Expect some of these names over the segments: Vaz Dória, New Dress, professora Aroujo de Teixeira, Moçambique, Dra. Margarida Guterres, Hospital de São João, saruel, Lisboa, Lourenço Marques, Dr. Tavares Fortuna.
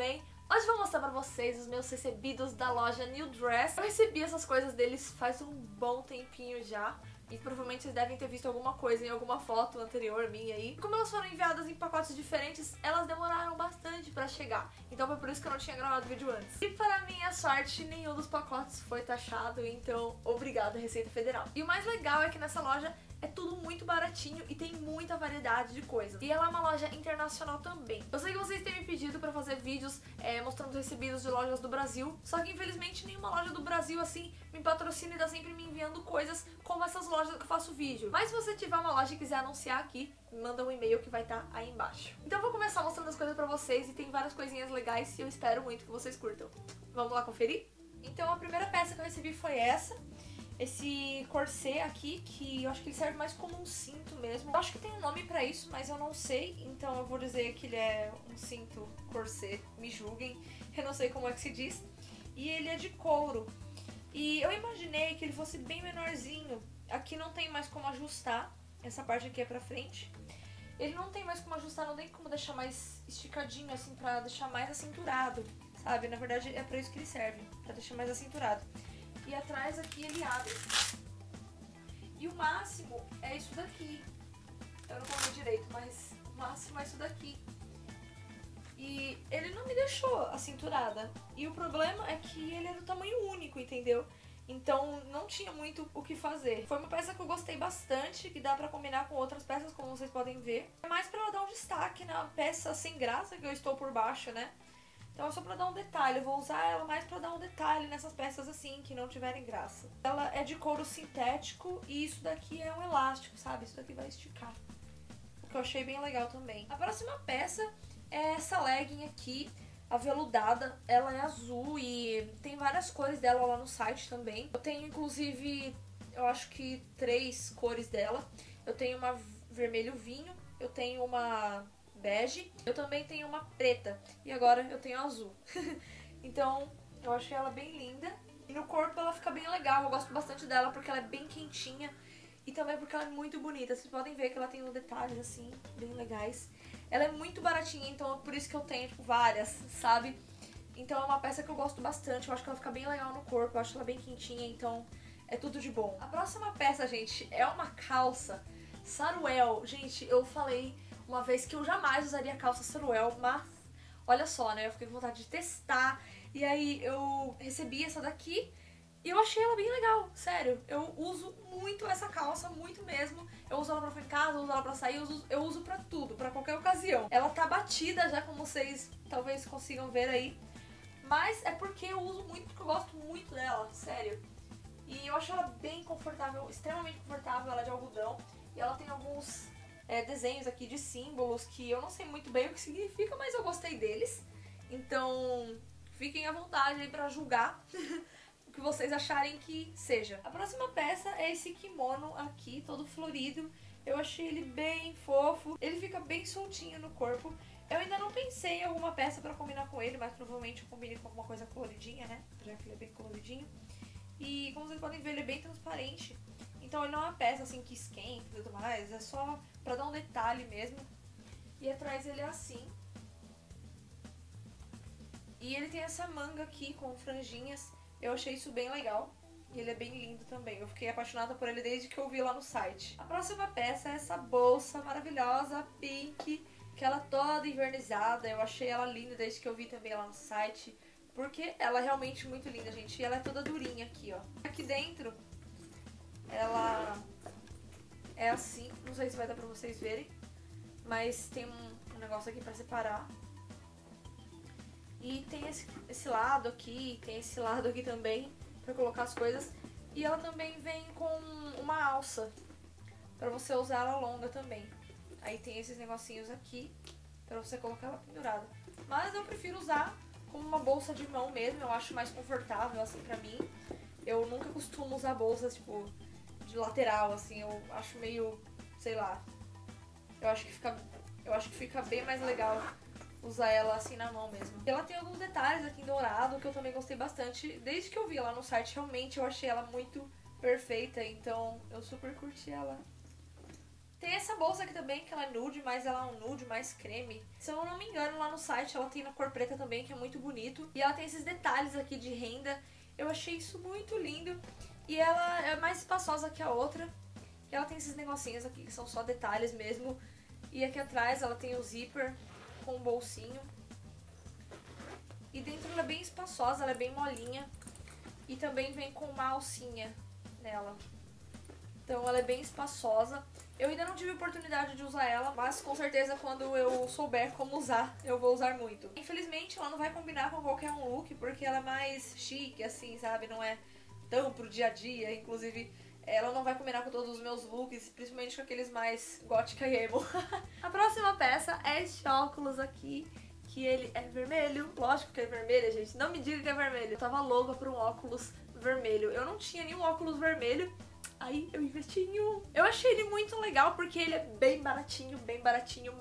bem? Hoje vou mostrar pra vocês os meus recebidos da loja New Dress. Eu recebi essas coisas deles faz um bom tempinho já. E provavelmente vocês devem ter visto alguma coisa em alguma foto anterior minha aí. Como elas foram enviadas em pacotes diferentes, elas demoraram bastante pra chegar. Então foi por isso que eu não tinha gravado vídeo antes. E para minha sorte, nenhum dos pacotes foi taxado. Então, obrigada, Receita Federal. E o mais legal é que nessa loja é tudo muito baratinho e tem muita variedade de coisas. E ela é uma loja internacional também. Eu sei que vocês têm me pedido pra fazer vídeos mostrando recebidos de lojas do Brasil. Só que infelizmente nenhuma loja do Brasil assim me patrocina e tá sempre me enviando coisas como essas lojas que eu faço vídeo. Mas se você tiver uma loja e quiser anunciar aqui, me manda um e-mail que vai estar aí embaixo. Então eu vou começar mostrando as coisas pra vocês e tem várias coisinhas legais e eu espero muito que vocês curtam. Vamos lá conferir? Então a primeira peça que eu recebi foi essa. Esse corset aqui, que eu acho que ele serve mais como um cinto mesmo. Eu acho que tem um nome pra isso, mas eu não sei. Então eu vou dizer que ele é um cinto corset, me julguem. Eu não sei como é que se diz. E ele é de couro. E eu imaginei que ele fosse bem menorzinho. Aqui não tem mais como ajustar. Essa parte aqui é pra frente. Ele não tem mais como ajustar, não tem como deixar mais esticadinho, assim, pra deixar mais acinturado, sabe? Na verdade é pra isso que ele serve, pra deixar mais acinturado. E atrás aqui ele abre. E o máximo é isso daqui. Eu não vou ver direito, mas o máximo é isso daqui. E ele não me deixou acinturada. E o problema é que ele é do tamanho único, entendeu? Então não tinha muito o que fazer. Foi uma peça que eu gostei bastante, que dá pra combinar com outras peças, como vocês podem ver. É mais pra ela dar um destaque na peça sem graça que eu estou por baixo, né? Então é só pra dar um detalhe, eu vou usar ela mais pra dar um detalhe nessas peças assim, que não tiverem graça. Ela é de couro sintético e isso daqui é um elástico, sabe? Isso daqui vai esticar, o que eu achei bem legal também. A próxima peça é essa legging aqui, aveludada. Ela é azul e tem várias cores dela lá no site também. Eu tenho inclusive, eu acho que 3 cores dela. Eu tenho uma vermelho vinho, eu tenho uma bege, eu também tenho uma preta e agora eu tenho azul. Então eu achei ela bem linda e no corpo ela fica bem legal. Eu gosto bastante dela porque ela é bem quentinha e também porque ela é muito bonita. Vocês podem ver que ela tem uns detalhes assim bem legais. Ela é muito baratinha, então é por isso que eu tenho tipo, várias, sabe? Então é uma peça que eu gosto bastante. Eu acho que ela fica bem legal no corpo, eu acho ela bem quentinha, então é tudo de bom. A próxima peça, gente, é uma calça saruel. Gente, eu falei uma vez que eu jamais usaria calça saruel, mas olha só, né? Eu fiquei com vontade de testar. E aí eu recebi essa daqui e eu achei ela bem legal, sério. Eu uso muito essa calça, muito mesmo. Eu uso ela pra ficar em casa, eu uso ela pra sair, eu uso pra tudo, pra qualquer ocasião. Ela tá batida já, como vocês talvez consigam ver aí. Mas é porque eu uso muito, porque eu gosto muito dela, sério. E eu acho ela bem confortável, extremamente confortável. Ela é de algodão e ela tem alguns... desenhos aqui de símbolos que eu não sei muito bem o que significa, mas eu gostei deles. Então fiquem à vontade aí pra julgar o que vocês acharem que seja. A próxima peça é esse kimono aqui, todo florido. Eu achei ele bem fofo, ele fica bem soltinho no corpo. Eu ainda não pensei em alguma peça pra combinar com ele, mas provavelmente eu combinei com alguma coisa coloridinha, né? Já que ele é bem coloridinho. E como vocês podem ver, ele é bem transparente. Então ele não é uma peça assim que esquenta e tudo mais, é só pra dar um detalhe mesmo. E atrás ele é assim. E ele tem essa manga aqui com franjinhas, eu achei isso bem legal. E ele é bem lindo também, eu fiquei apaixonada por ele desde que eu vi lá no site. A próxima peça é essa bolsa maravilhosa, pink, que ela é toda invernizada, eu achei ela linda desde que eu vi também lá no site. Porque ela é realmente muito linda, gente, e ela é toda durinha aqui, ó. Aqui dentro... ela é assim, não sei se vai dar pra vocês verem, mas tem um negócio aqui pra separar. E tem esse lado aqui, tem esse lado aqui também, pra colocar as coisas. E ela também vem com uma alça, pra você usar ela longa também. Aí tem esses negocinhos aqui, pra você colocar ela pendurada. Mas eu prefiro usar como uma bolsa de mão mesmo, eu acho mais confortável assim pra mim. Eu nunca costumo usar bolsas, tipo... de lateral, assim, eu acho meio, sei lá, eu acho que fica bem mais legal usar ela assim na mão mesmo. Ela tem alguns detalhes aqui em dourado que eu também gostei bastante, desde que eu vi lá no site, realmente eu achei ela muito perfeita, então eu super curti ela. Tem essa bolsa aqui também, que ela é nude, mas ela é um nude mais creme. Se eu não me engano, lá no site ela tem na cor preta também, que é muito bonito. E ela tem esses detalhes aqui de renda. Eu achei isso muito lindo. E ela é mais espaçosa que a outra. E ela tem esses negocinhos aqui, que são só detalhes mesmo. E aqui atrás ela tem o zíper com o bolsinho. E dentro ela é bem espaçosa, ela é bem molinha. E também vem com uma alcinha nela. Então ela é bem espaçosa. Eu ainda não tive oportunidade de usar ela, mas com certeza quando eu souber como usar, eu vou usar muito. Infelizmente ela não vai combinar com qualquer um look, porque ela é mais chique, assim, sabe? Não é tão pro dia a dia, inclusive... Ela não vai combinar com todos os meus looks, principalmente com aqueles mais gótica e emo. A próxima peça é este óculos aqui, que ele é vermelho. Lógico que é vermelho, gente. Não me diga que é vermelho. Eu tava louca por um óculos vermelho. Eu não tinha nenhum óculos vermelho, aí eu investi em um. Eu achei ele muito legal porque ele é bem baratinho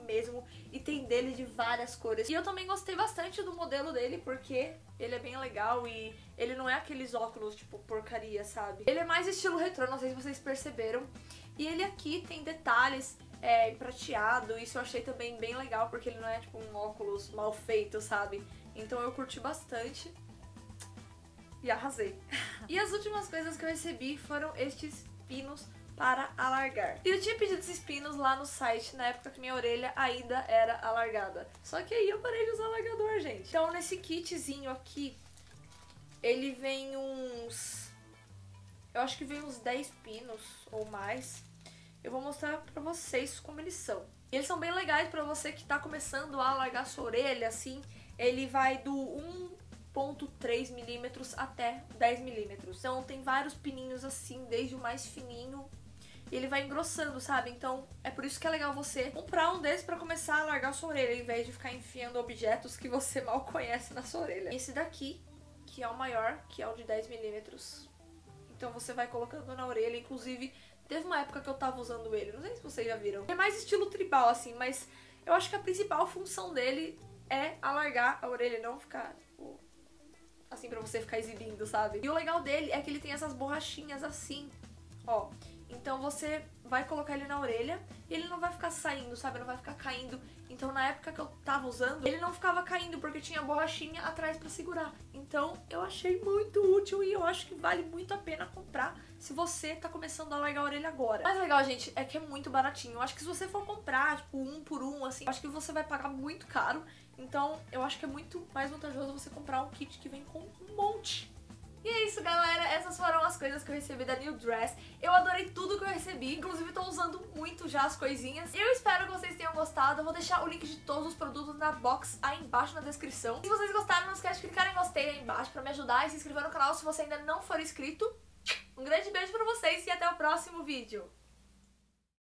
mesmo. E tem dele de várias cores. E eu também gostei bastante do modelo dele, porque ele é bem legal e ele não é aqueles óculos, tipo, porcaria, sabe? Ele é mais estilo retrô, não sei se vocês perceberam. E ele aqui tem detalhes em prateado, isso eu achei também bem legal, porque ele não é, tipo, um óculos mal feito, sabe? Então eu curti bastante e arrasei. E as últimas coisas que eu recebi foram estes pinos para alargar. E eu tinha pedido esses pinos lá no site na época que minha orelha ainda era alargada. Só que aí eu parei de usar alargador, gente. Então nesse kitzinho aqui, ele vem uns... Eu acho que vem uns 10 pinos ou mais. Eu vou mostrar pra vocês como eles são. E eles são bem legais pra você que tá começando a alargar sua orelha, assim. Ele vai do 1,3 mm até 10 mm. Então tem vários pininhos assim, desde o mais fininho. E ele vai engrossando, sabe? Então é por isso que é legal você comprar um desses pra começar a alargar sua orelha, ao invés de ficar enfiando objetos que você mal conhece na sua orelha. Esse daqui, que é o maior, que é o de 10 mm. Então você vai colocando na orelha. Inclusive, teve uma época que eu tava usando ele, não sei se vocês já viram. É mais estilo tribal, assim, mas eu acho que a principal função dele é alargar a orelha, não ficar... assim, pra você ficar exibindo, sabe? E o legal dele é que ele tem essas borrachinhas assim, ó. Então você vai colocar ele na orelha e ele não vai ficar saindo, sabe? Não vai ficar caindo. Então na época que eu tava usando, ele não ficava caindo porque tinha borrachinha atrás pra segurar. Então eu achei muito útil e eu acho que vale muito a pena comprar se você tá começando a alargar a orelha agora. O mais legal, gente, é que é muito baratinho. Eu acho que se você for comprar, tipo, um por um, assim, eu acho que você vai pagar muito caro. Então eu acho que é muito mais vantajoso você comprar um kit que vem com um monte. E é isso, galera, essas foram as coisas que eu recebi da New Dress. Eu adorei tudo que eu recebi, inclusive tô usando muito já as coisinhas. Eu espero que vocês tenham gostado, eu vou deixar o link de todos os produtos na box aí embaixo na descrição. Se vocês gostaram, não esquece de clicar em gostei aí embaixo pra me ajudar e se inscrever no canal se você ainda não for inscrito. Um grande beijo pra vocês e até o próximo vídeo.